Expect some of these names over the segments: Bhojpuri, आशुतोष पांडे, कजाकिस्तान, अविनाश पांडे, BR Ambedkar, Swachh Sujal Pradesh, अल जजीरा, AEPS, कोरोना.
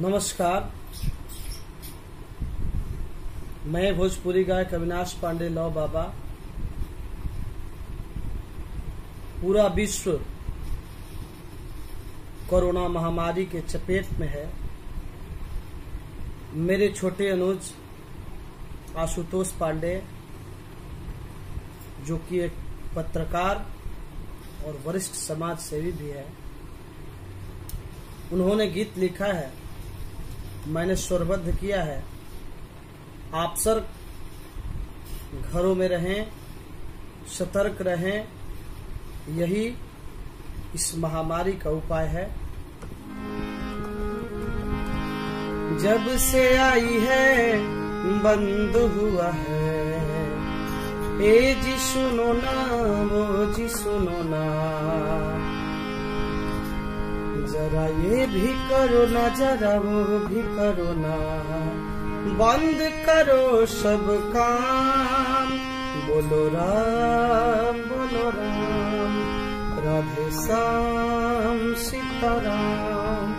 नमस्कार, मैं भोजपुरी गायक अविनाश पांडे। लौ बाबा, पूरा विश्व कोरोना महामारी के चपेट में है। मेरे छोटे अनुज आशुतोष पांडे, जो कि एक पत्रकार और वरिष्ठ समाज सेवी भी है, उन्होंने गीत लिखा है, मैंने स्वरबद्ध किया है। आप सर घरों में रहें, सतर्क रहें, यही इस महामारी का उपाय है। जब से आई है बंद हुआ है, ए जी सुनो ना, वो जी सुनो ना, जरा ये भी करो ना, जरा वो भी करो ना, बंद करो सब काम। बोलो राम राधे श्याम सीताराम,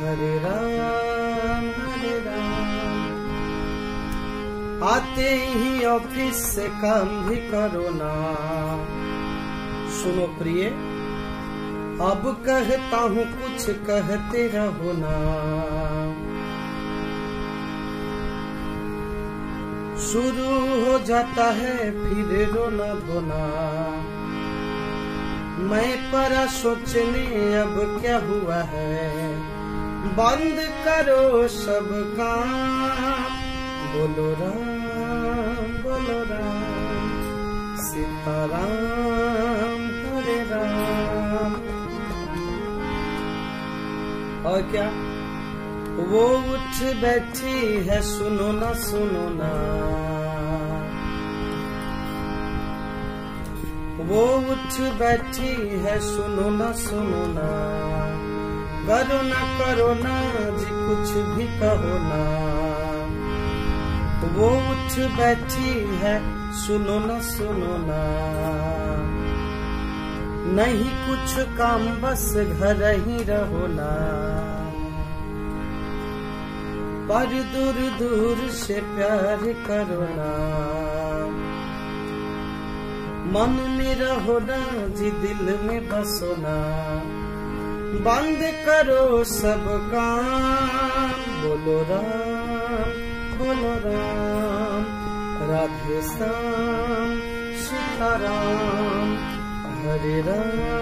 हरे राम हरे राम। आते ही ऑफिस से काम भी करो ना। सुनो प्रिय, अब कहता हूँ कुछ कहते रहो ना। शुरू हो जाता है फिर रोना धोना, मैं परा सोचने अब क्या हुआ है। बंद करो सब काम, बोलो राम सीताराम हरे राम। और क्या वो उठ बैठी है, सुनो ना वो उठ बैठी है, सुनो ना, करो ना जी कुछ भी कहो ना। वो उठ बैठी है, सुनो ना, नहीं कुछ काम बस घर ही रहो ना। पर दूर से प्यार करो ना, मन में रहो ना जी दिल में बसो ना। बंद करो सब काम, बोलो राम राधे श्याम सीताराम हरे राम।